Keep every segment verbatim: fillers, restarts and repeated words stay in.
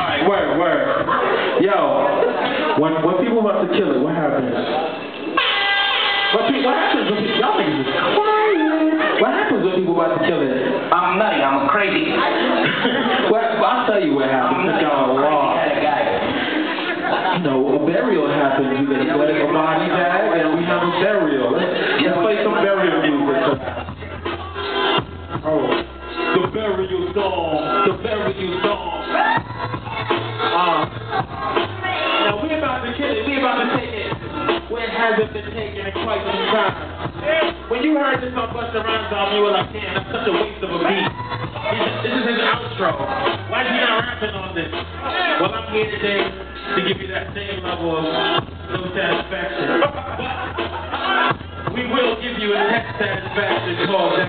Alright, word, word. Yo, when when people about to kill it, what happens? What, what happens when y'all niggas is quiet? What happens when people about to kill it? I'm nutty, I'm crazy. Well, I'll tell you what happens. Y'all you know, a burial happens. You get a body bag, and we have a burial. Let's, let's play some burial music. Oh. The burial song, the burial song. Uh, now we about to kill it, we about to take it where it hasn't been taken in quite some time. When you heard this on Busta Rhymes album, you were like, damn, that's such a waste of a beat. This is his outro. Why is he not rapping on this? Well, I'm here today to give you that same level of no satisfaction. But we will give you a next satisfaction called that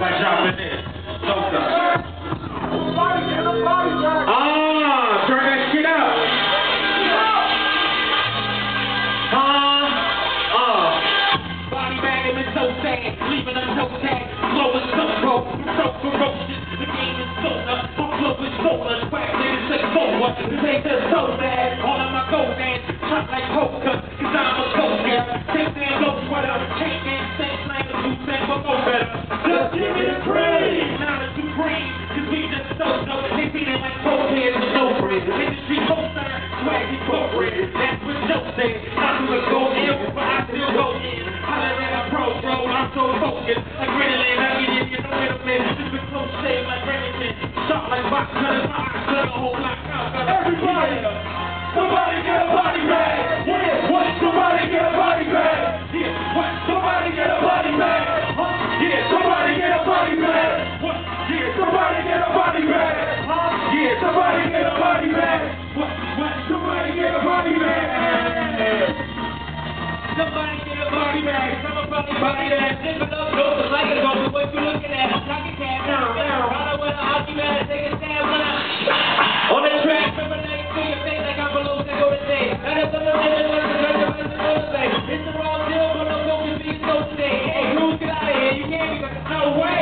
by dropping this. So ah, turn that shit up. Huh? Uh. Body bag is so sad, leaving a toe tag. Flow is so broke, so ferocious. The game is so nuts, my club is so much. Whack niggas say so much, they just so bad. All of my gold bands, hot like poker, cause I'm a gold girl. Take that low sweater, take that same slang as you sang, but no better. Just give me the craze. Cause we just so dope, they feelin' like both hands with no bread. Industry co-sign, swaggy corporate. That's what Joe said, I do it go ill, but I still go in. Holler at a pro, bro, I'm so focused. Like Redland, I get in, you know, middleman. Just a close shave like Remington. Sharp like box cutters, my eyes cut a whole lot out. Everybody, somebody get a body bag. Yeah, what? Somebody get a body bag. Yeah, what? Somebody get a body bag. Huh? Yeah, somebody get a body bag. What? Yeah, somebody get a body bag. Huh? Yeah, somebody get a body bag. What? What? Somebody get a body bag. Somebody get a body bag. Some about the body bag. Dipping up, doors like a dog. What you looking at? Pocket cap down, down. Ride with a hockey man, take a stab now. On the track, remember that to your face like I'm below that go to say. That is the number one, that is the number one. It's the wrong deal, but I'm going to be so today. Hey, who's get out of here? You can't be no way.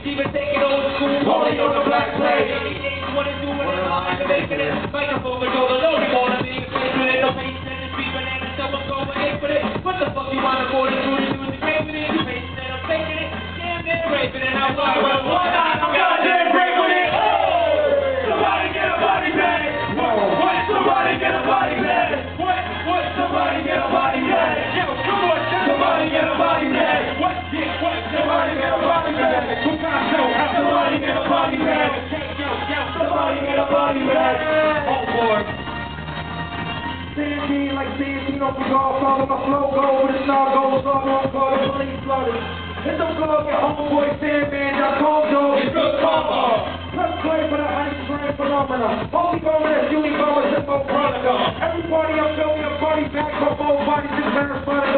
Even taking old school, holding on the black plate. Anything you want to do with it, I'm making it. Microphone is overloaded, all the niggas ain't with it. Nobody said it's free, but now the summer's over, ain't with it. What the fuck you want to go to do to do the game with it? You ain't said I'm faking it. Damn, they're raping it. I'm walking with one eye, I'm goddamn great with it. Oh! Somebody get a body bag. What? What? Somebody get a body bag. What? What? Somebody get a body bag. Yo, come on, somebody get a body bag. What? Yeah, what? Somebody get a body bag. Somebody get a body bag. Somebody get a body bag. Oh boy. Sandman like Sandman off the golf, follow my flow, go with the star, goes off on call, the police flooded. Hit the plug at Homeboy Sandman, y'all call dog, it's good karma. Let's play for the ice cream phenomena. Holy go with us, Julie Bow is a Mo Chronica. Every party I'm building a party back, my whole body's in verified.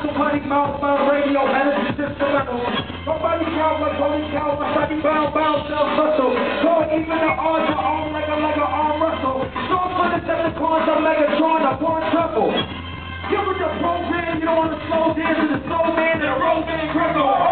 Somebody mouth by radio, energy instrumental. Nobody cow like holy cow, my body bow, bow, self hustle. So even the odds are arm like a like an arm wrestle. So for the seven cars, I'm Megatron, a born truffle. Give it the program, you don't want to slow dance to the slow man and a road man, Greco.